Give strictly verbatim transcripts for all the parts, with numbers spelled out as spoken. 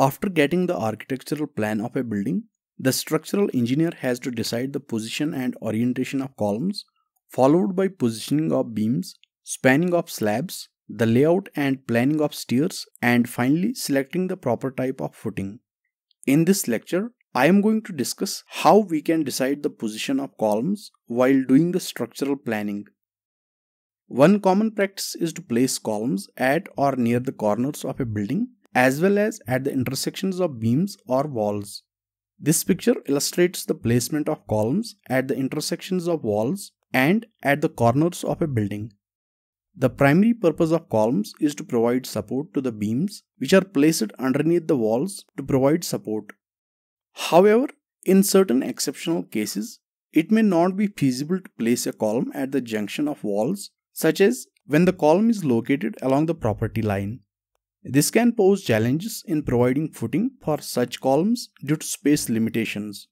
After getting the architectural plan of a building, the structural engineer has to decide the position and orientation of columns, followed by positioning of beams, spanning of slabs, the layout and planning of stairs, and finally selecting the proper type of footing. In this lecture, I am going to discuss how we can decide the position of columns while doing the structural planning. One common practice is to place columns at or near the corners of a building, as well as at the intersections of beams or walls. This picture illustrates the placement of columns at the intersections of walls and at the corners of a building. The primary purpose of columns is to provide support to the beams, which are placed underneath the walls to provide support. However, in certain exceptional cases, it may not be feasible to place a column at the junction of walls, such as when the column is located along the property line. This can pose challenges in providing footing for such columns due to space limitations.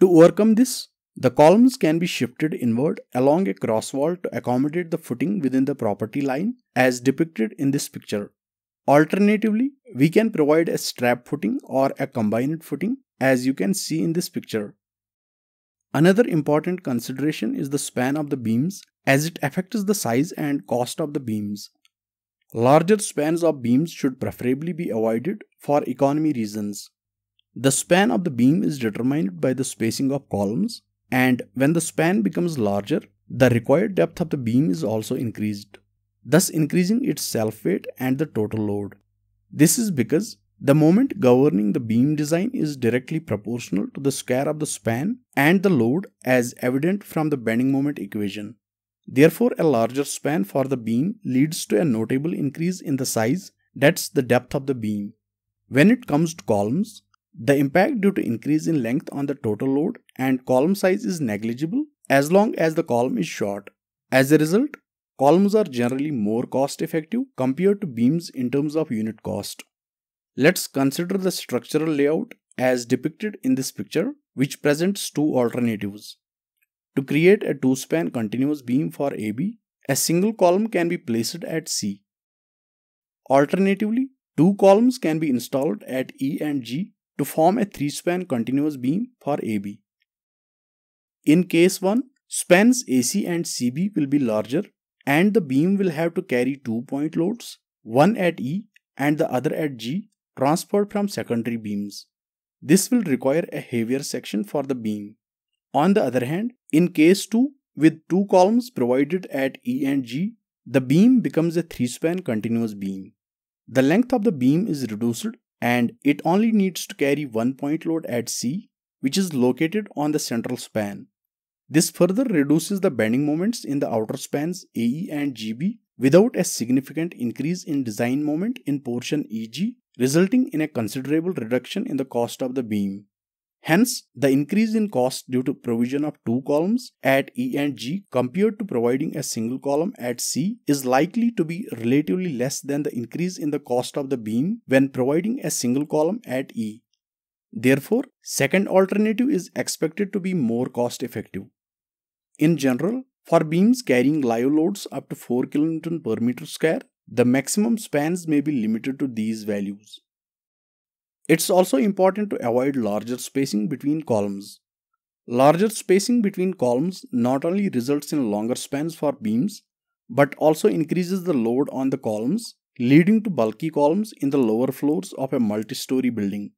To overcome this, the columns can be shifted inward along a cross wall to accommodate the footing within the property line, as depicted in this picture. Alternatively, we can provide a strap footing or a combined footing, as you can see in this picture. Another important consideration is the span of the beams, as it affects the size and cost of the beams. Larger spans of beams should preferably be avoided for economy reasons. The span of the beam is determined by the spacing of columns, and when the span becomes larger, the required depth of the beam is also increased, thus increasing its self-weight and the total load. This is because the moment governing the beam design is directly proportional to the square of the span and the load, as evident from the bending moment equation. Therefore, a larger span for the beam leads to a notable increase in the size, that's the depth of the beam. When it comes to columns, the impact due to increase in length on the total load and column size is negligible as long as the column is short. As a result, columns are generally more cost-effective compared to beams in terms of unit cost. Let's consider the structural layout as depicted in this picture, which presents two alternatives. To create a two-span continuous beam for A B, a single column can be placed at C. Alternatively, two columns can be installed at E and G to form a three-span continuous beam for A B. In case one, spans A C and C B will be larger, and the beam will have to carry two point loads, one at E and the other at G, transferred from secondary beams. This will require a heavier section for the beam. On the other hand, in case two, with two columns provided at E and G, the beam becomes a three-span continuous beam. The length of the beam is reduced and it only needs to carry one point load at C, which is located on the central span. This further reduces the bending moments in the outer spans A E and G B without a significant increase in design moment in portion E G, resulting in a considerable reduction in the cost of the beam. Hence, the increase in cost due to provision of two columns at E and G compared to providing a single column at C is likely to be relatively less than the increase in the cost of the beam when providing a single column at E. Therefore, second alternative is expected to be more cost effective. In general, for beams carrying live loads up to four kilonewtons per meter square, the maximum spans may be limited to these values. It's also important to avoid larger spacing between columns. Larger spacing between columns not only results in longer spans for beams, but also increases the load on the columns, leading to bulky columns in the lower floors of a multi-story building.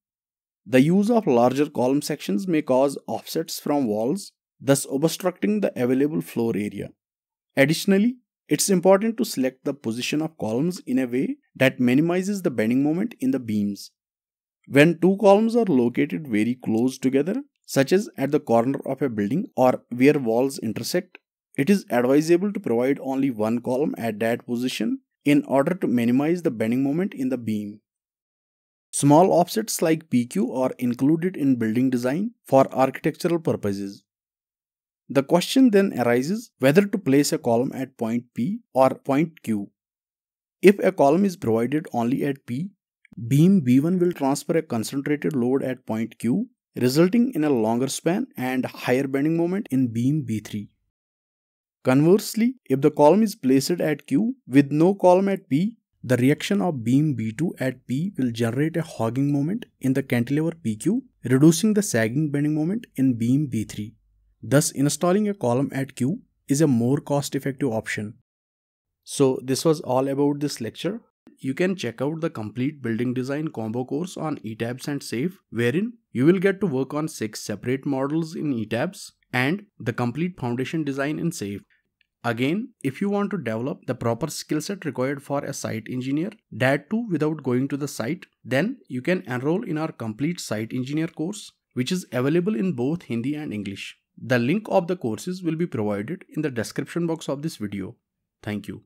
The use of larger column sections may cause offsets from walls, thus obstructing the available floor area. Additionally, it's important to select the position of columns in a way that minimizes the bending moment in the beams. When two columns are located very close together, such as at the corner of a building or where walls intersect, it is advisable to provide only one column at that position in order to minimize the bending moment in the beam. Small offsets like P Q are included in building design for architectural purposes. The question then arises whether to place a column at point P or point Q. If a column is provided only at P, beam B one will transfer a concentrated load at point Q, resulting in a longer span and higher bending moment in beam B three. Conversely, if the column is placed at Q with no column at P, The reaction of beam B two at P will generate a hogging moment in the cantilever P Q, reducing the sagging bending moment in beam B three. Thus, installing a column at Q is a more cost-effective option. So, this was all about this lecture. You can check out the complete building design combo course on E TABS and SAFE, wherein you will get to work on six separate models in E TABS and the complete foundation design in SAFE. Again, if you want to develop the proper skill set required for a site engineer, that too without going to the site, then you can enroll in our complete site engineer course, which is available in both Hindi and English. The link of the courses will be provided in the description box of this video. Thank you.